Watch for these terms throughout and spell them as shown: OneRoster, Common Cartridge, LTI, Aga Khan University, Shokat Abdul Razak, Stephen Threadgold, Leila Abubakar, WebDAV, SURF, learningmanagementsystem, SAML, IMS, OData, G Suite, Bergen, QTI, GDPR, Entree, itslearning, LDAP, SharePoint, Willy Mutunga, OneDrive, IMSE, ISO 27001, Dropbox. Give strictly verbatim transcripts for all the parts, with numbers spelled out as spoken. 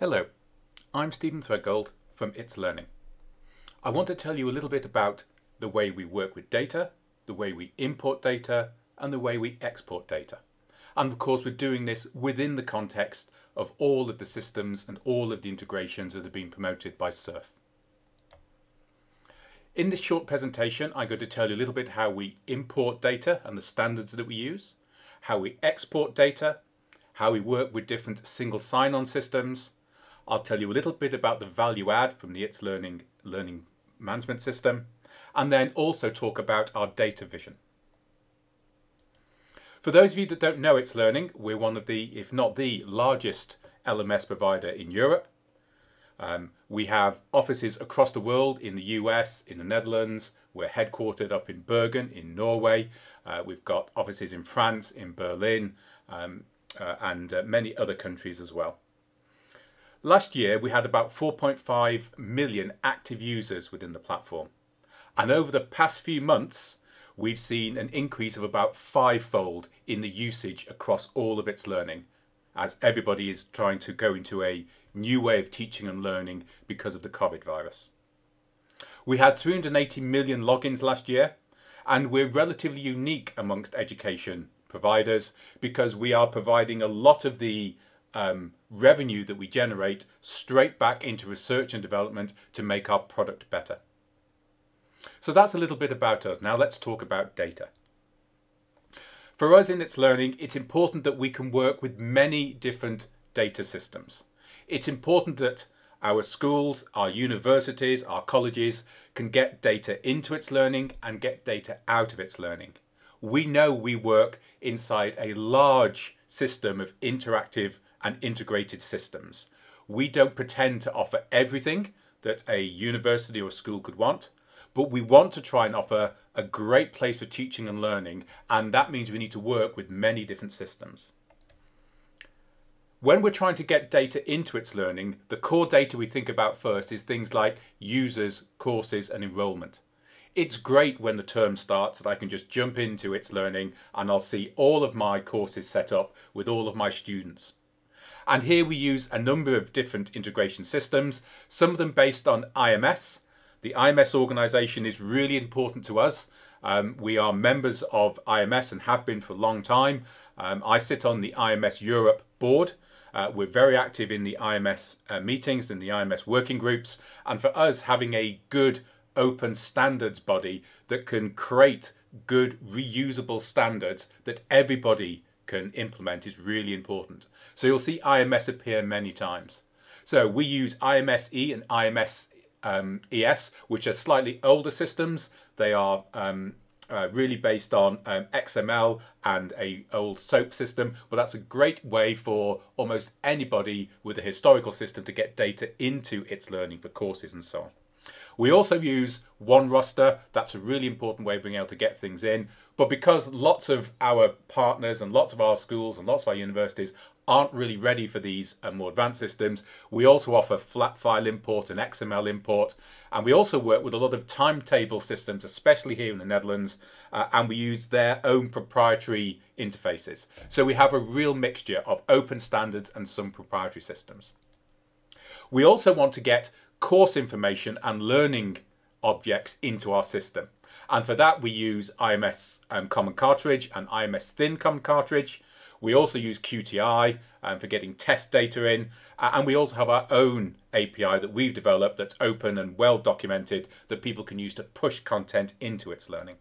Hello, I'm Stephen Threadgold from It's Learning. I want to tell you a little bit about the way we work with data, the way we import data, and the way we export data. And of course, we're doing this within the context of all of the systems and all of the integrations that have been promoted by SURF. In this short presentation, I'm going to tell you a little bit how we import data and the standards that we use, how we export data, how we work with different single sign-on systems. I'll tell you a little bit about the value add from the It's Learning learning management system, and then also talk about our data vision. For those of you that don't know It's Learning, we're one of the, if not the largest L M S provider in Europe. Um, we have offices across the world, in the U S, in the Netherlands. We're headquartered up in Bergen in Norway. Uh, we've got offices in France, in Berlin, um, uh, and uh, many other countries as well. Last year, we had about four point five million active users within the platform. And over the past few months, we've seen an increase of about fivefold in the usage across all of It's Learning, as everybody is trying to go into a new way of teaching and learning because of the COVID virus. We had three hundred eighty million logins last year, and we're relatively unique amongst education providers because we are providing a lot of the Um, revenue that we generate straight back into research and development to make our product better. So that's a little bit about us. Now let's talk about data. For us in It's Learning, it's important that we can work with many different data systems. It's important that our schools, our universities, our colleges can get data into It's Learning and get data out of It's Learning. We know we work inside a large system of interactive and integrated systems. We don't pretend to offer everything that a university or a school could want, but we want to try and offer a great place for teaching and learning, and that means we need to work with many different systems. When we're trying to get data into It's Learning, the core data we think about first is things like users, courses, and enrollment. It's great when the term starts that I can just jump into It's Learning and I'll see all of my courses set up with all of my students. And here we use a number of different integration systems, some of them based on I M S. The I M S organization is really important to us. Um, we are members of I M S and have been for a long time. Um, I sit on the I M S Europe board. Uh, we're very active in the I M S uh, meetings and the I M S working groups. And for us, having a good open standards body that can create good reusable standards that everybody can implement is really important. So you'll see I M S appear many times. So we use I M S E and I M S E S, um, which are slightly older systems. They are um, uh, really based on um, X M L and a old SOAP system, but that's a great way for almost anybody with a historical system to get data into It's Learning for courses and so on. We also use OneRoster. That's a really important way of being able to get things in. But because lots of our partners and lots of our schools and lots of our universities aren't really ready for these more advanced systems, we also offer flat file import and X M L import. And we also work with a lot of timetable systems, especially here in the Netherlands, uh, and we use their own proprietary interfaces. So we have a real mixture of open standards and some proprietary systems. We also want to get course information and learning objects into our system. And for that, we use I M S um, Common Cartridge and I M S Thin Common Cartridge. We also use Q T I um, for getting test data in. Uh, and we also have our own A P I that we've developed that's open and well documented that people can use to push content into It's Learning.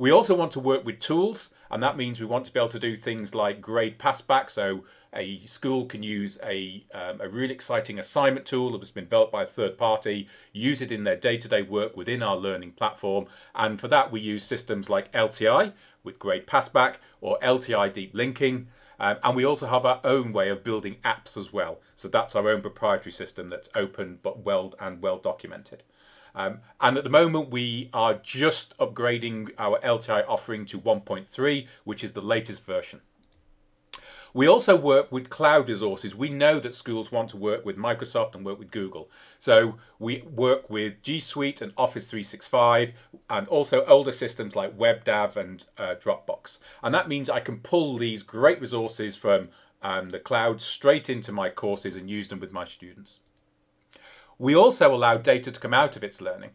We also want to work with tools, and that means we want to be able to do things like grade passback. So a school can use a, um, a really exciting assignment tool that has been developed by a third party, use it in their day-to-day work within our learning platform. And for that, we use systems like L T I with grade passback or L T I deep linking. Um, and we also have our own way of building apps as well. So that's our own proprietary system that's open but well and well documented. Um, and at the moment, we are just upgrading our L T I offering to one point three, which is the latest version. We also work with cloud resources. We know that schools want to work with Microsoft and work with Google. So we work with G Suite and Office three sixty-five and also older systems like WebDAV and uh, Dropbox. And that means I can pull these great resources from um, the cloud straight into my courses and use them with my students. We also allow data to come out of itslearning.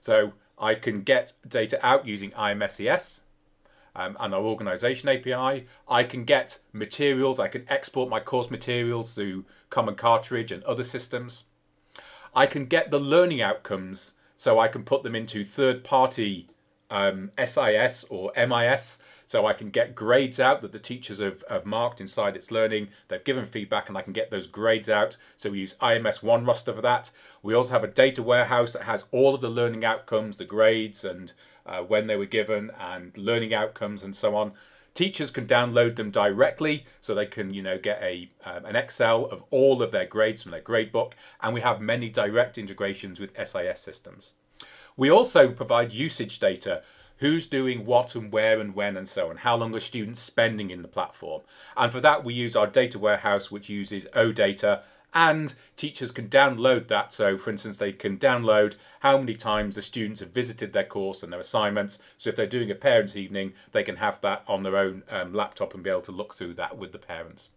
So I can get data out using I M S E S um, and our organization A P I. I can get materials. I can export my course materials through Common Cartridge and other systems. I can get the learning outcomes, so I can put them into third-party um, S I S or M I S, so I can get grades out that the teachers have, have marked inside itslearning. They've given feedback, and I can get those grades out. So we use I M S OneRoster for that. We also have a data warehouse that has all of the learning outcomes, the grades, and uh, when they were given, and learning outcomes, and so on. Teachers can download them directly, so they can, you know, get a um, an Excel of all of their grades from their grade book. And we have many direct integrations with S I S systems. We also provide usage data: who's doing what and where and when and so on, how long are students spending in the platform. And for that, we use our data warehouse, which uses OData, and teachers can download that. So for instance, they can download how many times the students have visited their course and their assignments. So if they're doing a parents' evening, they can have that on their own um, laptop and be able to look through that with the parents.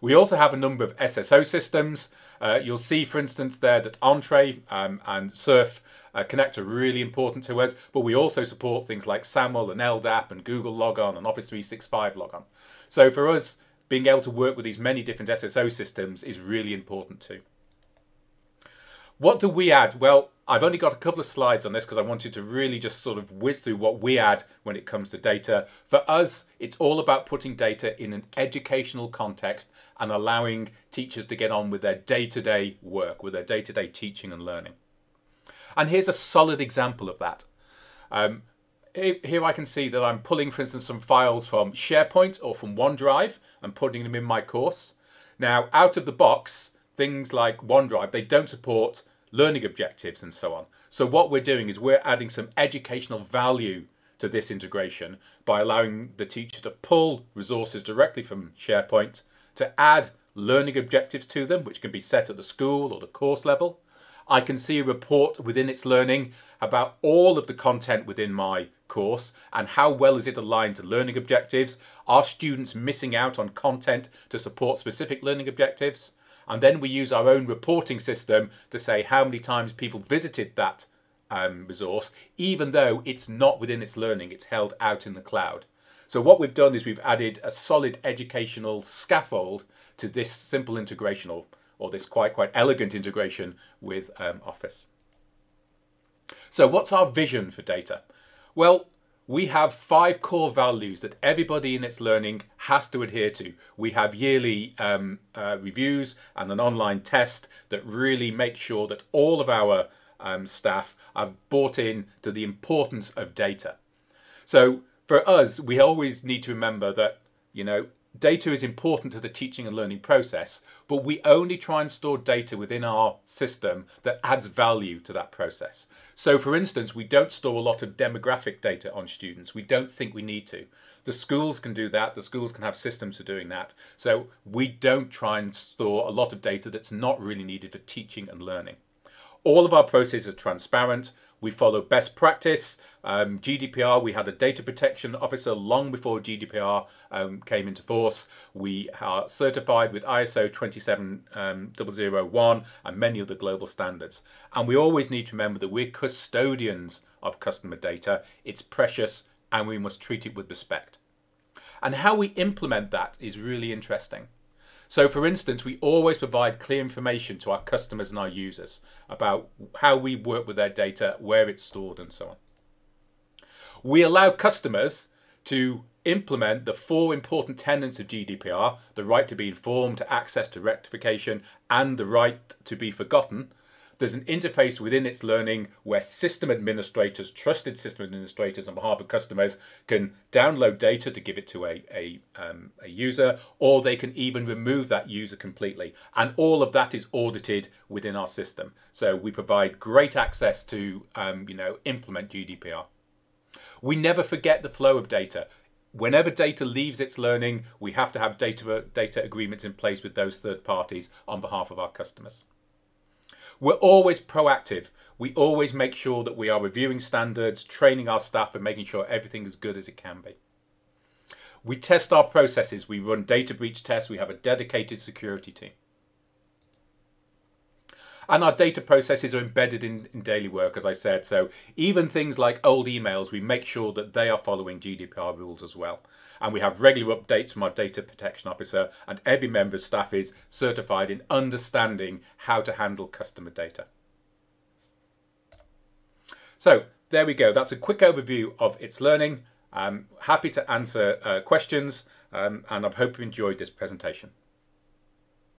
We also have a number of S S O systems. Uh, you'll see, for instance, there that Entree um, and SURF uh, Connect are really important to us, but we also support things like SAML and L D A P and Google Logon and Office three sixty-five Logon. So for us, being able to work with these many different S S O systems is really important too. What do we add? Well, I've only got a couple of slides on this because I wanted to really just sort of whiz through what we add when it comes to data. For us, it's all about putting data in an educational context and allowing teachers to get on with their day-to-day work, with their day-to-day teaching and learning. And here's a solid example of that. Um, Here I can see that I'm pulling, for instance, some files from SharePoint or from OneDrive and putting them in my course. Now, out of the box, things like OneDrive, they don't support learning objectives and so on. So what we're doing is we're adding some educational value to this integration by allowing the teacher to pull resources directly from SharePoint, to add learning objectives to them, which can be set at the school or the course level. I can see a report within itslearning about all of the content within my course and how well is it aligned to learning objectives. Are students missing out on content to support specific learning objectives? And then we use our own reporting system to say how many times people visited that um, resource, even though it's not within itslearning, it's held out in the cloud. So what we've done is we've added a solid educational scaffold to this simple integration, or or this quite, quite elegant integration with um, Office. So what's our vision for data? Well, we have five core values that everybody in itslearning has to adhere to. We have yearly um, uh, reviews and an online test that really make sure that all of our um, staff have bought in to the importance of data. So for us, we always need to remember that, you know, data is important to the teaching and learning process, but we only try and store data within our system that adds value to that process. So for instance, we don't store a lot of demographic data on students. We don't think we need to. The schools can do that. The schools can have systems for doing that. So we don't try and store a lot of data that's not really needed for teaching and learning. All of our processes are transparent. We follow best practice. Um, G D P R, we had a data protection officer long before G D P R um, came into force. We are certified with I S O two seven zero zero one and many other global standards. And we always need to remember that we're custodians of customer data. It's precious and we must treat it with respect. And how we implement that is really interesting. So for instance, we always provide clear information to our customers and our users about how we work with their data, where it's stored and so on. We allow customers to implement the four important tenets of G D P R: the right to be informed, to access, to rectification, and the right to be forgotten. There's an interface within itslearning where system administrators, trusted system administrators on behalf of customers, can download data to give it to a, a, um, a user, or they can even remove that user completely. And all of that is audited within our system. So we provide great access to um, you know, implement G D P R. We never forget the flow of data. Whenever data leaves itslearning, we have to have data, data agreements in place with those third parties on behalf of our customers. We're always proactive. We always make sure that we are reviewing standards, training our staff, and making sure everything is good as it can be. We test our processes. We run data breach tests. We have a dedicated security team. And our data processes are embedded in, in daily work, as I said. So even things like old emails, we make sure that they are following G D P R rules as well. And we have regular updates from our data protection officer, and every member of staff is certified in understanding how to handle customer data. So there we go. That's a quick overview of It's Learning. I'm happy to answer uh, questions, um, and I hope you enjoyed this presentation.